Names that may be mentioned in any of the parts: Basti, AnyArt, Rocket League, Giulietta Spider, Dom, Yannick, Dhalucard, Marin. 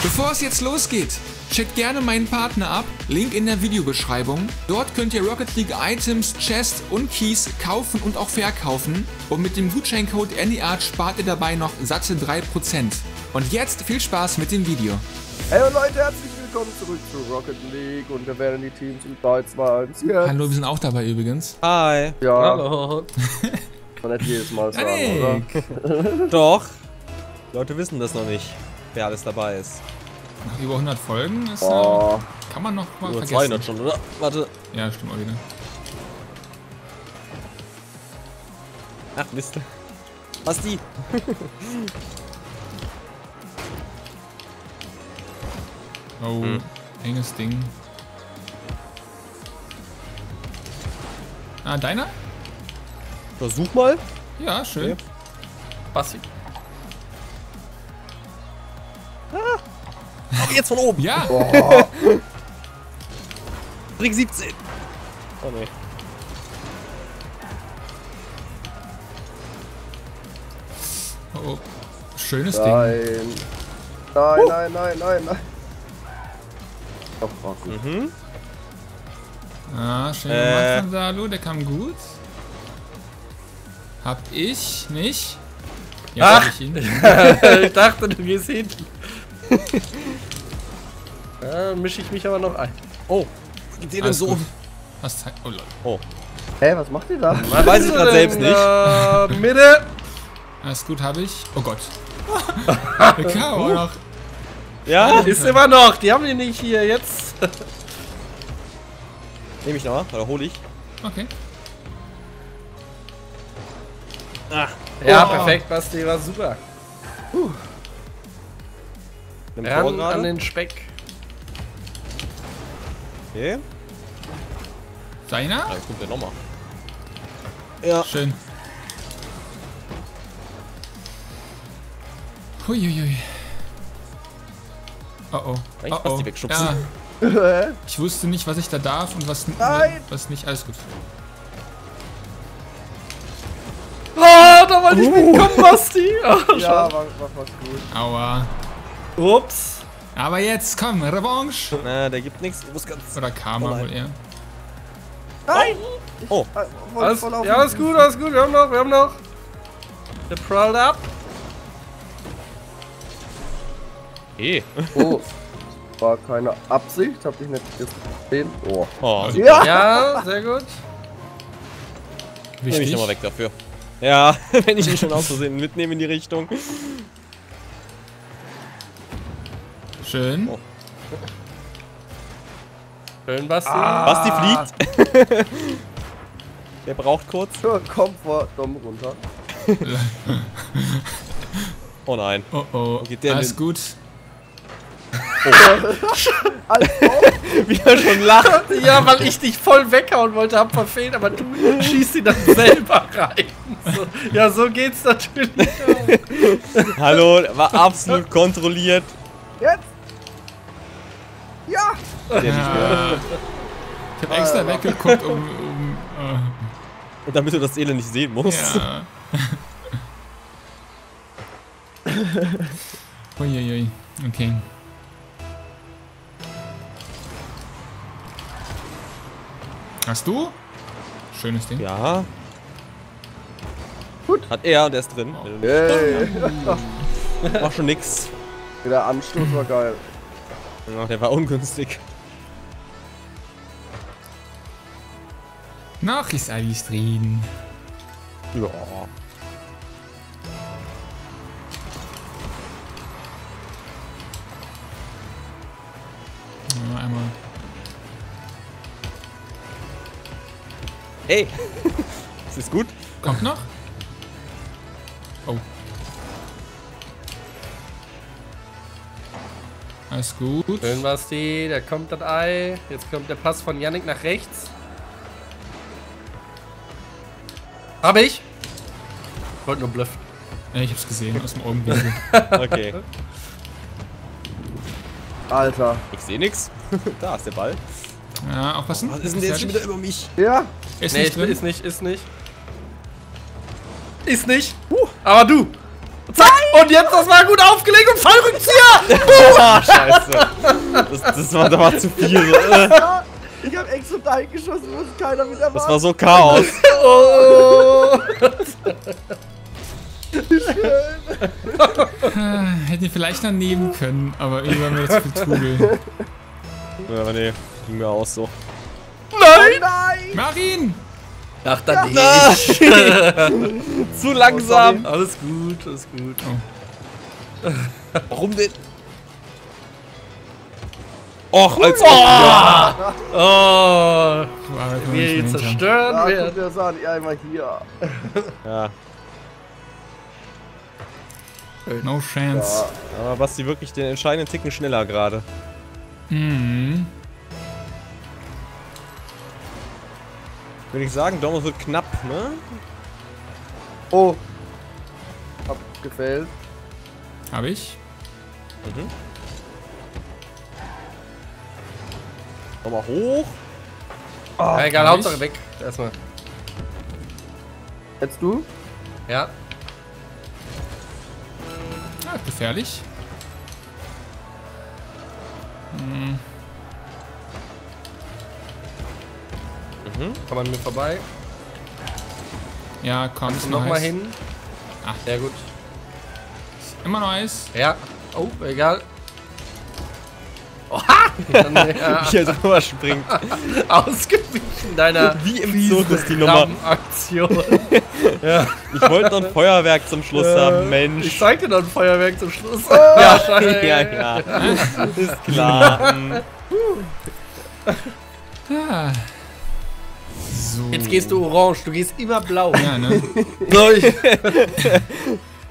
Bevor es jetzt losgeht, checkt gerne meinen Partner ab, Link in der Videobeschreibung. Dort könnt ihr Rocket League Items, Chests und Keys kaufen und auch verkaufen. Und mit dem Gutscheincode AnyArt spart ihr dabei noch satte 3%. Und jetzt viel Spaß mit dem Video. Hey Leute, herzlich willkommen zurück zu Rocket League und wir werden die Teams in 3, 2, 1 jetzt. Hallo, wir sind auch dabei übrigens. Hi. Ja. Hallo. Man hätte jedes Mal sagen, oder? Doch. Leute wissen das noch nicht, wer alles dabei ist. Nach über 100 Folgen ist kann man noch mal über vergessen. 200 schon, oder? Warte. Ja, stimmt auch wieder. Ach, Mist. Basti. Oh, enges Ding. Ah, deiner? Versuch mal. Ja, schön. Okay. Basti. Ah. Oh, jetzt von oben. Ja. Bring 17. Oh ne. Oh, oh. Schönes Ding. Nein, nein. Oh, war gut. Ah, schön gemacht von Salo, der kam gut. Hab ich nicht. Ja, ach! Ich dachte, du gehst hinten. Da mische ich mich aber noch ein. Oh, geht ihr denn so um? Was zeigt? Oh, Leute. Oh. Hä, was macht ihr da? Man weiß ich gerade selbst nicht. Mitte! Alles gut, hab ich. Oh Gott. K.O. noch. Ja, ist immer noch. Die haben die nicht hier jetzt. Nehme ich nochmal, oder hole ich. Okay. Ah, ja, perfekt, Basti, war super. Ran an den Speck. Okay. Seiner? Da kommt der nochmal. Ja. Schön. Huiuiui. Oh oh. Eigentlich Basti wegschubsen. Ja. Ich wusste nicht, was ich da darf und was, was nicht. Alles gut. Da wollte ich mitkommen, Basti! Oh, ja, war gut. Aua. Ups. Aber jetzt, komm, Revanche. Na, der gibt nichts. Oder Karma wohl eher. Nein! Oh. Ja, alles gut, alles gut. Wir haben noch. Der prallt ab. Oh. War keine Absicht, hab dich nicht gesehen. Oh. Ja. Ja, sehr gut. Nehme ich nochmal weg dafür. Ja, wenn ich ihn schon aus Versehen mitnehme in die Richtung. Schön. Oh. Schön, Basti. Basti fliegt. Der braucht kurz. Kommt vor Dom runter. Oh nein. Oh oh. Geht der alles gut? Oh. Wie er schon lacht. Ja, weil ich dich voll weghauen wollte, hab verfehlt, aber du schießt ihn dann selber rein. So. Ja, so geht's natürlich. Hallo, war absolut kontrolliert. Jetzt! Ja! Ich hab extra weggeguckt, um damit du das Elend nicht sehen musst. Ja. Uiuiui, okay. Hast du? Schönes Ding. Ja. Gut. Hat er und der ist drin. Oh. Hey. Mach schon nix. Der Anstoß war geil. Ja, der war ungünstig. Nach ist alles drin. Ja. Einmal. Ey! Das ist gut. Kommt noch? Oh. Alles gut. Schön, Basti. Da kommt das Ei. Jetzt kommt der Pass von Yannick nach rechts. Hab ich! Ich wollte nur bluffen. Ja, ich hab's gesehen. Aus dem Augenwinkel. Okay. Alter. Ich seh nix. Da ist der Ball. Ja, aufpassen. Was ist denn der jetzt schon wieder über mich? Ja. Ist nicht drin. Ist nicht. Ist nicht. Aber du! Zack! Und jetzt, das war gut aufgelegt und Fallrückzieher! Oh, scheiße. Das war zu viel. Ich hab extra da hingeschossen, was keiner mit erwartet. Das war so Chaos. Oh. Hätte ich vielleicht noch nehmen können, aber irgendwie war mir das zu viel Trubel. Ja, aber nee, ging mir auch so. Nein! Oh nein! Marin! Ach, dann ja, nicht. Zu langsam. Oh, alles gut, alles gut. Oh. Warum denn? Och, als ob. Oh! Oh! Wir zerstören werden. Wir sind einmal hier. Ja. No chance. Ja. Aber Basti wirklich den entscheidenden Ticken schneller gerade. Mhm. Würde ich sagen, Dom wird knapp, ne? Oh. Abgefällt. Hab ich. Mhm. Nochmal hoch. Oh, ja, egal, Hauptsache weg. Erstmal. Jetzt du? Ja. Ah, gefährlich. Hm. Mhm. Kann man mit vorbei? Ja, komm. Noch mal hin. Ach, sehr gut. Ist immer noch Eis. Ja. Oh, egal. Oha! Dann, ja. Wie er drüber springt. Ausgewichen deiner. Wie im Zug ist die Nummer. Aktion. Ja. Ich wollte noch ein Feuerwerk zum Schluss haben, Mensch. Ich zeig dir noch ein Feuerwerk zum Schluss. Ja, scheiße. Ja, klar. Ist klar. Ja. So. Jetzt gehst du orange, du gehst immer blau. Ja, ne?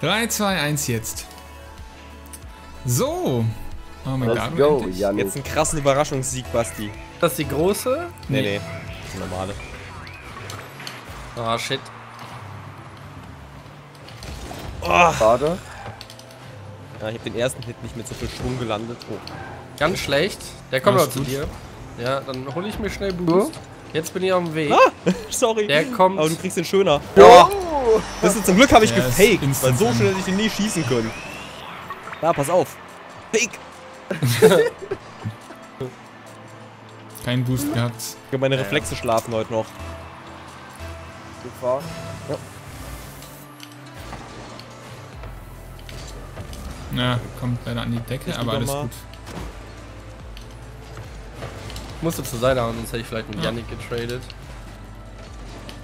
3, 2, 1 jetzt. So. Oh mein Gott, jetzt einen krassen Überraschungssieg, Basti. Das ist die große? Nee, nee. Das ist eine normale. Ah, oh, shit. Oh. Schade. Ja, ich hab den ersten Hit nicht mit so viel Schwung gelandet. Oh. Ganz schlecht. Der kommt noch zu dir. Ja, dann hole ich mir schnell Boost. Jetzt bin ich auf dem Weg. Ah, sorry. Der kommt. Aber du kriegst den schöner. Oh. Oh. Zum Glück habe ich gefaked, weil so schnell hätte ich den nie schießen können. Na, pass auf. Fake. Kein Boost gehabt. Ich glaube, meine Reflexe schlafen heute noch. Gefahr. Ja. Na, kommt leider an die Decke, aber alles gut. Musste zur Seite hauen, sonst hätte ich vielleicht einen Yannick getradet.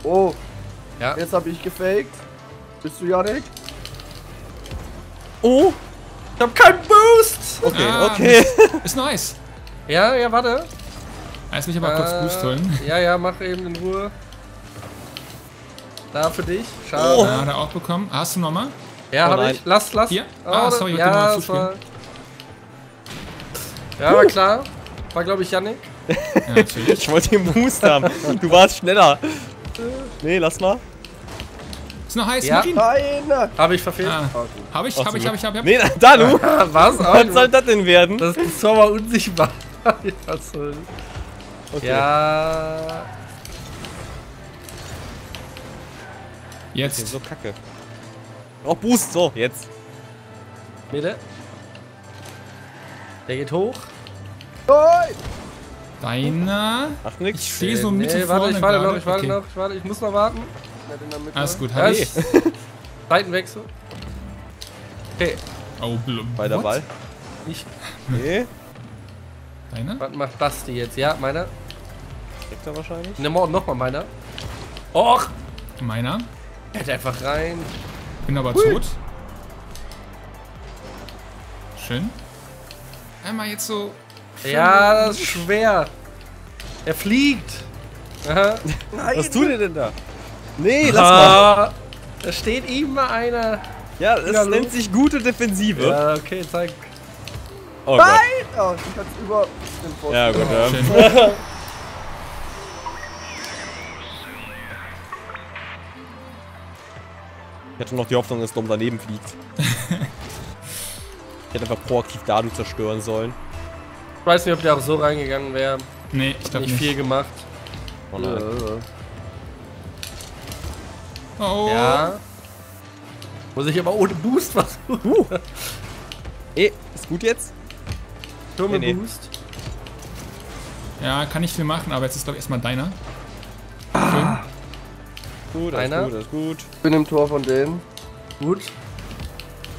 Oh! Ja. Jetzt habe ich gefaked. Bist du Yannick? Oh! Ich hab keinen Boost! Okay, okay. Ist nice. Ja, ja, warte. Lass mich aber kurz Boost holen. Ja, ja, mach eben in Ruhe. Da für dich. Schade. Oh. Ja, hat er auch bekommen. Hast du nochmal? Ja, hab ich. Lass. Hier? Oh, sorry, ich wollte nochmal zuspielen. Ja, war klar. War, glaube ich, Yannick. Ja, natürlich. Ich wollte den Boost haben. Du warst schneller. Nee, lass mal. Ist noch heiß, ja. Nein! Hab ich verfehlt? Ah. Hab ich. Nee, da, du! Was? Was soll das denn werden? Das ist so mal unsichtbar. Was soll das? Okay. Ja. Jetzt. Okay, so kacke. Oh, Boost, so, jetzt. Bitte. Der geht hoch. Deiner. Ach nix. Ich stehe so mittel vorne. Ich warte noch. Ich muss noch warten. Alles gut, hallo. Seitenwechsel. Okay. Oh, weiter Ball. Ich. Nee. Deiner? Was macht Basti jetzt? Ja, meiner. Kriegt er wahrscheinlich. Ne, nochmal meiner. Och. Meiner. Hätte einfach rein. Bin aber tot. Schön. Einmal jetzt so. Ja, das ist schwer. Er fliegt. Aha. Nein. Was tut ihr denn da? Nee, lass mal. Da steht immer einer. Ja, das nennt sich gute Defensive. Ja, okay, zeig. Oh, nein! Gott. Oh, ich hab's über den Post. Ja, gut, ja. Ich hatte noch die Hoffnung, dass Dom daneben fliegt. Ich hätte einfach proaktiv Dadu zerstören sollen. Ich weiß nicht, ob der auch so reingegangen wäre. Nee, ich glaube nicht. Viel gemacht. Oh nein. Oh. Ja. Muss ich aber ohne Boost versuchen. Ey, ist gut jetzt? Turbo Boost. Ja, kann ich viel machen, aber jetzt ist glaube ich erstmal deiner. Ah. Gut, alles gut. Ich bin im Tor von denen. Gut.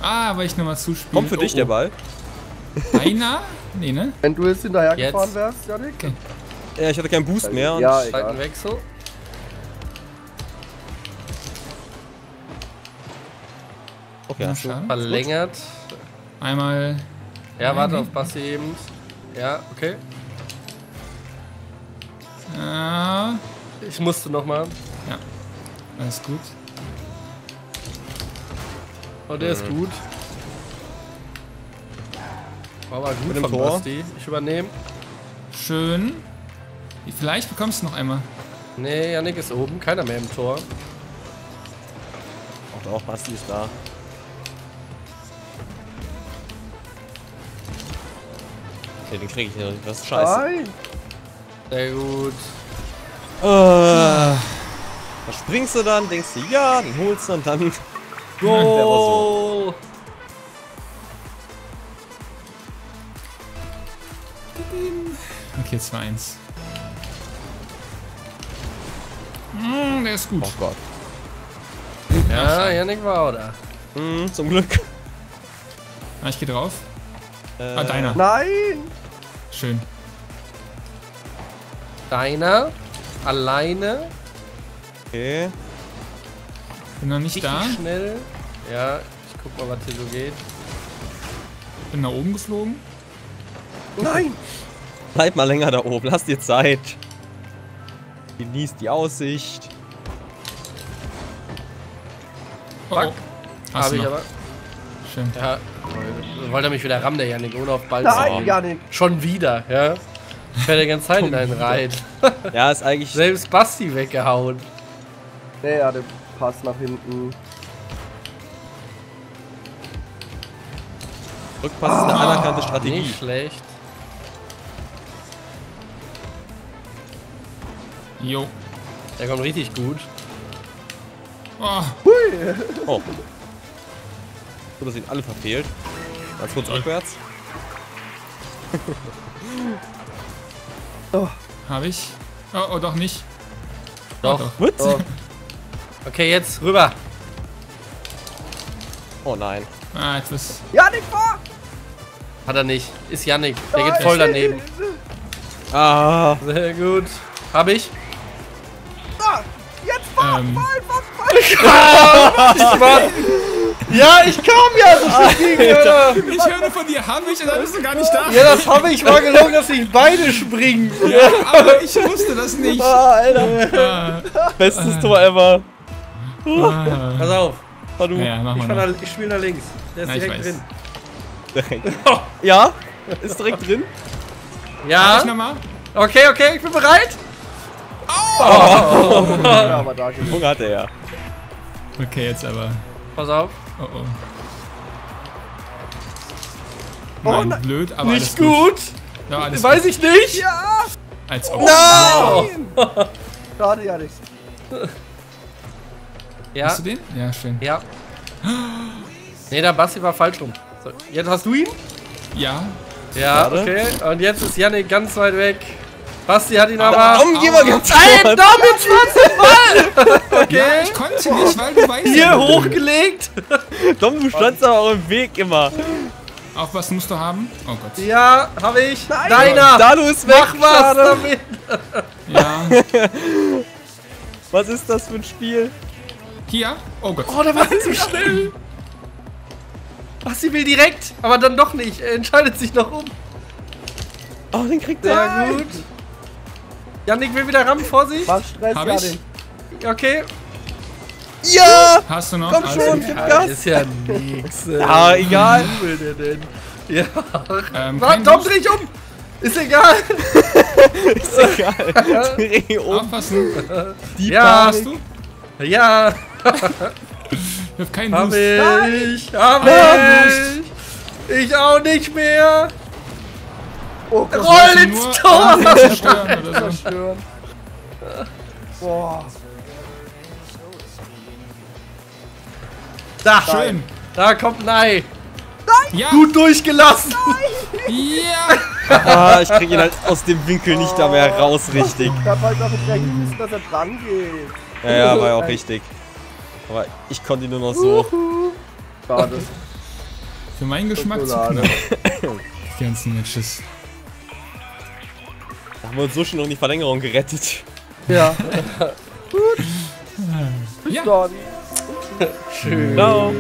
Ah, weil ich nochmal zuspiele. Kommt für dich der Ball. Einer? Nee, ne? Wenn du jetzt hinterhergefahren wärst, Yannick. Okay. Ja, ich hatte keinen Boost mehr. Und ja, Wechsel. Okay, ja, schade. Verlängert. Einmal. Ja, warte auf Basti eben. Ja, okay. Ja. Ich musste nochmal. Ja. Alles gut. Oh, der ist gut. War aber gut von Basti. Ich übernehme. Schön. Vielleicht bekommst du noch einmal. Nee, Yannick ist oben. Keiner mehr im Tor. Auch Basti ist da. Okay, den krieg ich noch nicht. Das ist scheiße. Nein. Sehr gut. Da springst du dann, denkst du, ja, den holst du und dann... Goal! Okay, 2-1. Der ist gut. Oh Gott. Ja, Yannick war auch da. Mhm, zum Glück. Ah, ich geh drauf. Ah, deiner. Nein! Schön. Deiner. Alleine. Okay. Bin noch nicht da. Schnell. Ja, ich guck mal, was hier so geht. Bin nach oben geflogen. Nein! Bleib mal länger da oben, lass dir Zeit. Genieß die Aussicht. Fuck. Oh. Hab ich aber. Schön. Ja. Wollte mich wieder rammen, der Yannick, ohne auf Ball zu kommen. Yannick. Schon wieder, ja. Ich fährt die ganze Zeit in einen rein. Ja, ist eigentlich... Selbst Basti weggehauen. Ja, der Pass nach hinten. Rückpass ist eine anerkannte Strategie. Nicht schlecht. Jo. Der kommt richtig gut. Oh. Hui. Oh. So, dass ihn alle verfehlt. Ganz kurz rückwärts. Oh. Hab ich? Oh, oh, doch nicht. Doch. Oh, doch. Oh. Okay, jetzt rüber. Oh nein. Ah, jetzt ist... Yannick war! Hat er nicht. Ist Yannick. Der geht voll daneben. Ah. Sehr gut. Hab ich. Ah, jetzt fahr! Fahr! Ja, ich kam ja so schön gegen, Alter. Ich höre von dir, hab ich, und dann bist du gar nicht da. Ja, das habe ich mal gelogen, dass ich beide springen. Ja, aber ich wusste das nicht. Ah, Alter. Bestes Tor ever. Pass auf. Du. Ja, ich spiele nach links. Der ist direkt drin. Direkt. Ja? Ist direkt drin? Ja. Okay, okay, ich bin bereit. Oh. Ja, aber da geht. Hunger hat er ja. Okay, jetzt aber. Pass auf. Oh oh. Nein, blöd, aber nicht gut. Ja, alles weiß gut. Ich nicht. Ja. Als ob. Nein. Schade, ja nichts. Ja. Hast du den? Ja, schön. Ja. Nee, der Basti war falsch rum. So, jetzt hast du ihn? Ja. Ja, okay. Und jetzt ist Yannick ganz weit weg. Basti hat ihn aber... Dom, geh mal ganz kurz! Nein, Dom, jetzt schwarzen Ball! Okay. Ja, ich konnte nicht, weil du weißt... Hier hochgelegt! Dom, du standst aber auch im Weg immer. Auch was musst du haben? Oh Gott. Ja, hab ich. Nein. Deiner! Dalu ist weg! Mach was damit! Ja. Was ist das für ein Spiel? Hier? Oh Gott. Oh, der war zu schnell! Basti will direkt, aber dann doch nicht. Er entscheidet sich noch um. Oh, den kriegt er. Ja, gut. Yannick will wieder rammen, Vorsicht. Was Stress, hab ich? Okay. Ja! Hast du noch? Komm schon, gib Gas. Das ist ja nix. Ah, egal. Was will der denn? Ja. Warte, Dom, dreh ich um. Ist egal. Ist egal. Dreh um. Aufpassen. Die hast du? Ja. Ich hab keinen Boost. Hab ich. Ich auch nicht mehr. Oh Gott, roll ins Tor! Zerstören. Boah. Da, schön. Da kommt ein Ei. Nein. Ja. Gut durchgelassen. Nein. Ja. Ah, ich krieg ihn halt aus dem Winkel nicht da mehr raus, richtig. Da wollte ich auch nicht rechnen müssen, dass er dran geht. Ja, ja, war ja auch richtig. Aber ich konnte ihn nur noch so. Schade. Für meinen Geschmack Schokolade zu knapp. Die ganzen Matches. Da haben wir uns so schon noch in die Verlängerung gerettet. Ja. Gut. Ja. Schön. Ciao.